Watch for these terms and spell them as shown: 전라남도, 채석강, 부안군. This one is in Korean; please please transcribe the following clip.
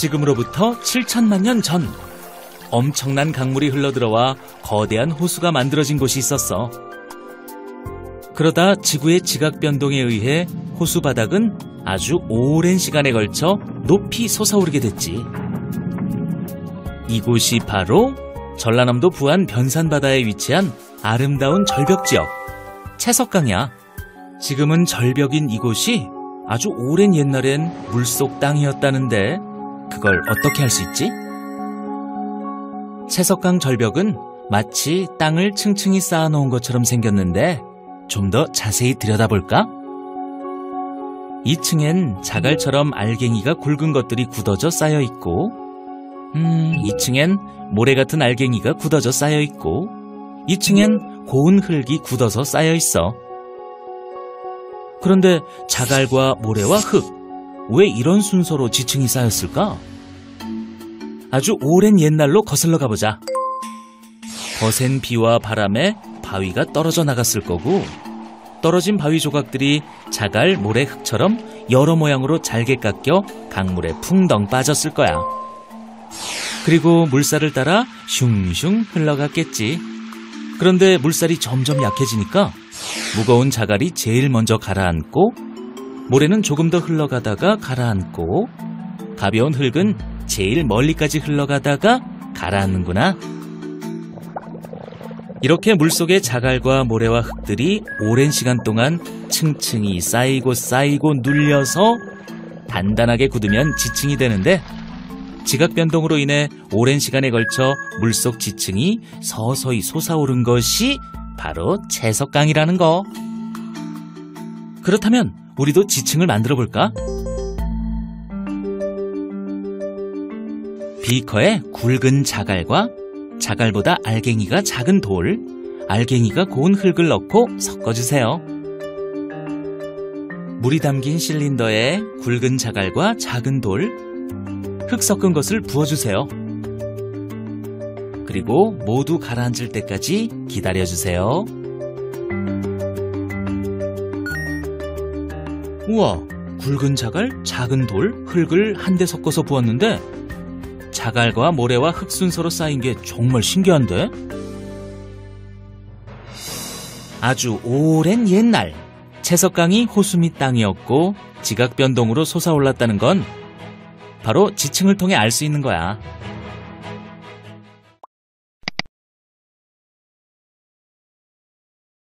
지금으로부터 7천만 년 전 엄청난 강물이 흘러들어와 거대한 호수가 만들어진 곳이 있었어. 그러다 지구의 지각 변동에 의해 호수 바닥은 아주 오랜 시간에 걸쳐 높이 솟아오르게 됐지. 이곳이 바로 전라남도 부안 변산바다에 위치한 아름다운 절벽지역 채석강이야. 지금은 절벽인 이곳이 아주 오랜 옛날엔 물속 땅이었다는데 그걸 어떻게 할 수 있지? 채석강 절벽은 마치 땅을 층층이 쌓아놓은 것처럼 생겼는데 좀 더 자세히 들여다볼까? 2층엔 자갈처럼 알갱이가 굵은 것들이 굳어져 쌓여있고 2층엔 모래 같은 알갱이가 굳어져 쌓여있고 2층엔 고운 흙이 굳어서 쌓여있어. 그런데 자갈과 모래와 흙, 왜 이런 순서로 지층이 쌓였을까? 아주 오랜 옛날로 거슬러 가보자. 거센 비와 바람에 바위가 떨어져 나갔을 거고 떨어진 바위 조각들이 자갈, 모래, 흙처럼 여러 모양으로 잘게 깎여 강물에 풍덩 빠졌을 거야. 그리고 물살을 따라 슝슝 흘러갔겠지. 그런데 물살이 점점 약해지니까 무거운 자갈이 제일 먼저 가라앉고 모래는 조금 더 흘러가다가 가라앉고 가벼운 흙은 제일 멀리까지 흘러가다가 가라앉는구나. 이렇게 물속의 자갈과 모래와 흙들이 오랜 시간 동안 층층이 쌓이고 쌓이고 눌려서 단단하게 굳으면 지층이 되는데 지각 변동으로 인해 오랜 시간에 걸쳐 물속 지층이 서서히 솟아오른 것이 바로 채석강이라는 거. 그렇다면 우리도 지층을 만들어 볼까? 비커에 굵은 자갈과 자갈보다 알갱이가 작은 돌, 알갱이가 고운 흙을 넣고 섞어주세요. 물이 담긴 실린더에 굵은 자갈과 작은 돌, 흙 섞은 것을 부어주세요. 그리고 모두 가라앉을 때까지 기다려주세요. 우와, 굵은 자갈, 작은 돌, 흙을 한데 섞어서 부었는데 자갈과 모래와 흙 순서로 쌓인 게 정말 신기한데? 아주 오랜 옛날 채석강이 호수 밑 땅이었고 지각 변동으로 솟아올랐다는 건 바로 지층을 통해 알 수 있는 거야.